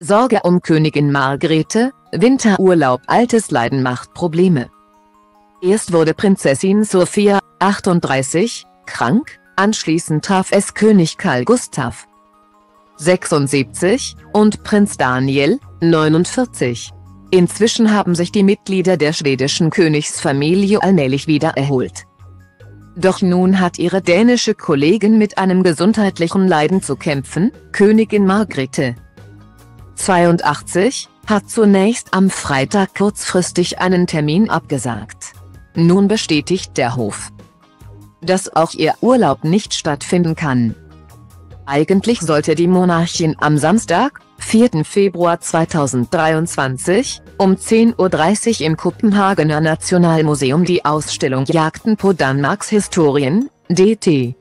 Sorge um Königin Margrethe, Winterurlaub, altes Leiden macht Probleme. Erst wurde Prinzessin Sofia, 38, krank, anschließend traf es König Carl Gustaf, 76, und Prinz Daniel, 49. Inzwischen haben sich die Mitglieder der schwedischen Königsfamilie allmählich wieder erholt. Doch nun hat ihre dänische Kollegin mit einem gesundheitlichen Leiden zu kämpfen. Königin Margrethe, 82, hat zunächst am Freitag kurzfristig einen Termin abgesagt. Nun bestätigt der Hof, dass auch ihr Urlaub nicht stattfinden kann. Eigentlich sollte die Monarchin am Samstag, 4. Februar 2023, um 10:30 Uhr im Kopenhagener Nationalmuseum die Ausstellung Jagten på Danmarks Historie, DT.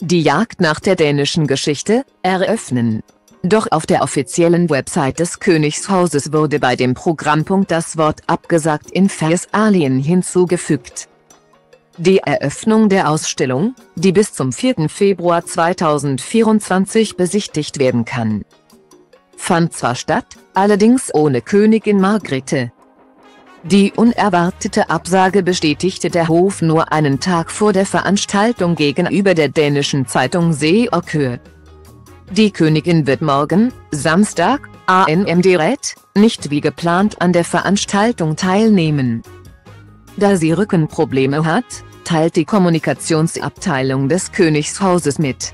Die Jagd nach der dänischen Geschichte, eröffnen. Doch auf der offiziellen Website des Königshauses wurde bei dem Programmpunkt das Wort abgesagt in Versalien hinzugefügt. Die Eröffnung der Ausstellung, die bis zum 4. Februar 2024 besichtigt werden kann, fand zwar statt, allerdings ohne Königin Margrethe. Die unerwartete Absage bestätigte der Hof nur einen Tag vor der Veranstaltung gegenüber der dänischen Zeitung Se og Hør. Die Königin wird morgen, Samstag, am direkt, nicht wie geplant an der Veranstaltung teilnehmen. Da sie Rückenprobleme hat, teilt die Kommunikationsabteilung des Königshauses mit.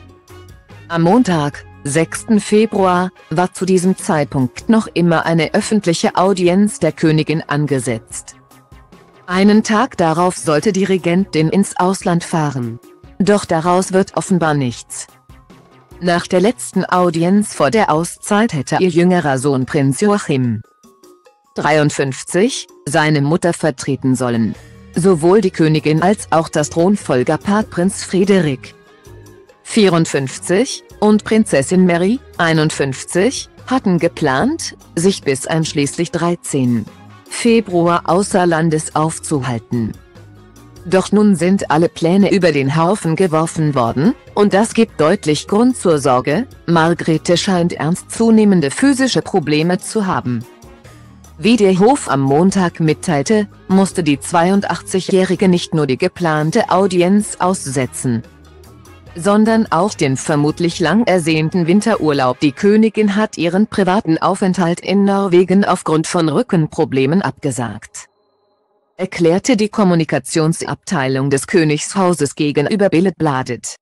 Am Montag, 6. Februar, war zu diesem Zeitpunkt noch immer eine öffentliche Audienz der Königin angesetzt. Einen Tag darauf sollte die Regentin ins Ausland fahren. Doch daraus wird offenbar nichts. Nach der letzten Audienz vor der Auszeit hätte ihr jüngerer Sohn Prinz Joachim, 53, seine Mutter vertreten sollen. Sowohl die Königin als auch das Thronfolgerpaar Prinz Frederik, 54, und Prinzessin Mary, 51, hatten geplant, sich bis einschließlich 13. Februar außer Landes aufzuhalten. Doch nun sind alle Pläne über den Haufen geworfen worden, und das gibt deutlich Grund zur Sorge. Margrethe scheint ernst zunehmende physische Probleme zu haben. Wie der Hof am Montag mitteilte, musste die 82-Jährige nicht nur die geplante Audienz aussetzen, sondern auch den vermutlich lang ersehnten Winterurlaub. Die Königin hat ihren privaten Aufenthalt in Norwegen aufgrund von Rückenproblemen abgesagt, erklärte die Kommunikationsabteilung des Königshauses gegenüber Billed Bladet.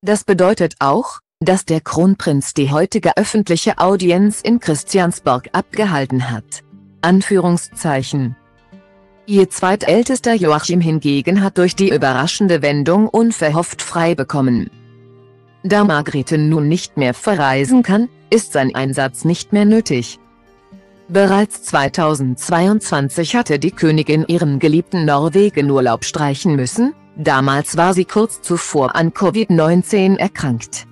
Das bedeutet auch, dass der Kronprinz die heutige öffentliche Audienz in Christiansborg abgehalten hat. Anführungszeichen. Ihr zweitältester Joachim hingegen hat durch die überraschende Wendung unverhofft frei bekommen. Da Margrethe nun nicht mehr verreisen kann, ist sein Einsatz nicht mehr nötig. Bereits 2022 hatte die Königin ihren geliebten Norwegenurlaub streichen müssen, damals war sie kurz zuvor an Covid-19 erkrankt.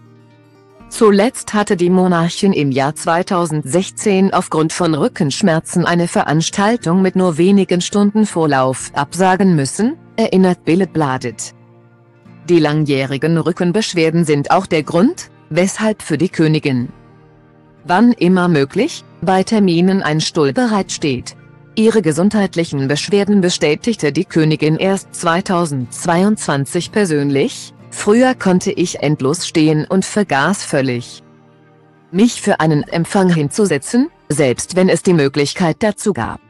Zuletzt hatte die Monarchin im Jahr 2016 aufgrund von Rückenschmerzen eine Veranstaltung mit nur wenigen Stunden Vorlauf absagen müssen, erinnert Billed Bladet. Die langjährigen Rückenbeschwerden sind auch der Grund, weshalb für die Königin, wann immer möglich, bei Terminen ein Stuhl bereitsteht. Ihre gesundheitlichen Beschwerden bestätigte die Königin erst 2022 persönlich. Früher konnte ich endlos stehen und vergaß völlig, mich für einen Empfang hinzusetzen, selbst wenn es die Möglichkeit dazu gab,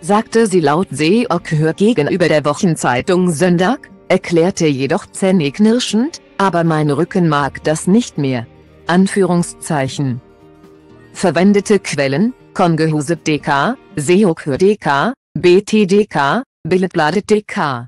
sagte sie laut Se og Hør gegenüber der Wochenzeitung Sonntag, erklärte jedoch zähneknirschend, aber mein Rücken mag das nicht mehr. Anführungszeichen. Verwendete Quellen: kongehuset.dk, seokhye.dk, btdk, billedbladet.dk.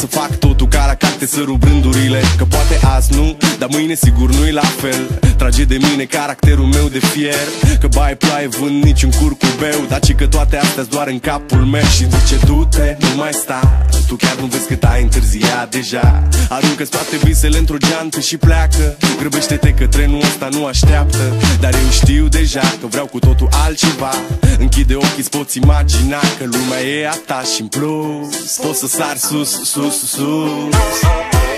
Să fac totul ca la carte să rup rândurile Că poate azi nu, dar mâine sigur nu-i la fel Trage de mine caracterul meu de fier Că baie ploaie vând niciun curcubeu Dar ci că toate astea-s doar în capul meu Și zice du-te, nu mai sta Tu chiar nu vezi cât ai întârziat deja Aruncă-ți toate visele într-o geantă și pleacă Grăbește-te că trenul ăsta nu așteaptă Dar eu știu deja că vreau cu totul altceva Închide ochii, îți poți imagina Că lumea e a ta și-n plus Poți să sari sus, sus, sus